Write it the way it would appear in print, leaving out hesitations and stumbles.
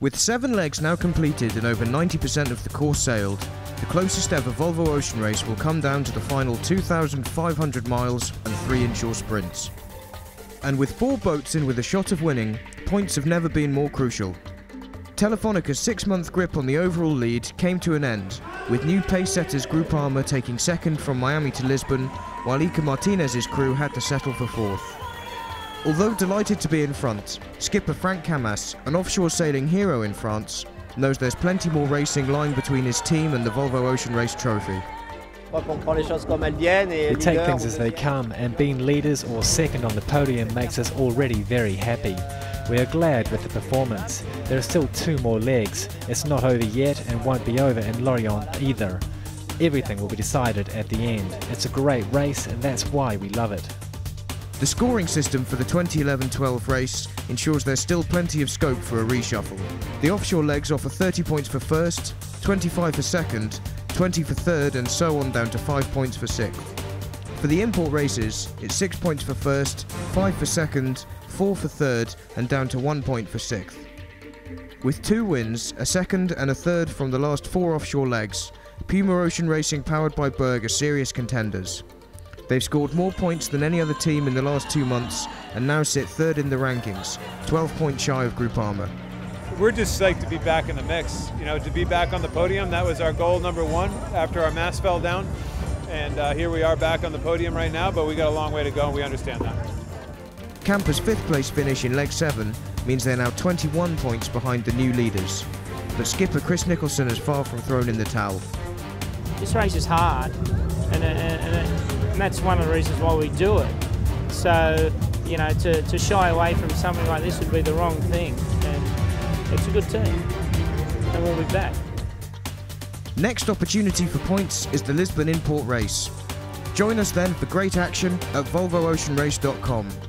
With 7 legs now completed and over 90% of the course sailed, the closest ever Volvo Ocean Race will come down to the final 2,500 miles and 3 inshore sprints. And with 4 boats in with a shot of winning, points have never been more crucial. Telefonica's 6-month grip on the overall lead came to an end, with new pace setters Groupama taking second from Miami to Lisbon, while Iker Martinez's crew had to settle for 4th. Although delighted to be in front, skipper Frank Cammas, an offshore sailing hero in France, knows there's plenty more racing lying between his team and the Volvo Ocean Race trophy. We take things as they come, and being leaders or second on the podium makes us already very happy. We are glad with the performance. There are still 2 more legs. It's not over yet and won't be over in Lorient either. Everything will be decided at the end. It's a great race and that's why we love it. The scoring system for the 2011-12 race ensures there's still plenty of scope for a reshuffle. The offshore legs offer 30 points for first, 25 for second, 20 for third, and so on down to 5 points for sixth. For the import races, it's 6 points for first, 5 for second, 4 for third, and down to 1 point for sixth. With 2 wins, a second and a third from the last 4 offshore legs, Puma Ocean Racing powered by Berg are serious contenders. They've scored more points than any other team in the last 2 months and now sit 3rd in the rankings, 12 points shy of Groupama. We're just psyched to be back in the mix, you know, to be back on the podium. That was our goal number 1 after our mast fell down. And here we are back on the podium right now, but we got a long way to go and we understand that. Camper's 5th place finish in leg 7 means they're now 21 points behind the new leaders. But skipper Chris Nicholson is far from thrown in the towel. This race is hard and that's one of the reasons why we do it. So, you know, to shy away from something like this would be the wrong thing. And it's a good team, and we'll be back. Next opportunity for points is the Lisbon Import Race. Join us then for great action at VolvoOceanRace.com.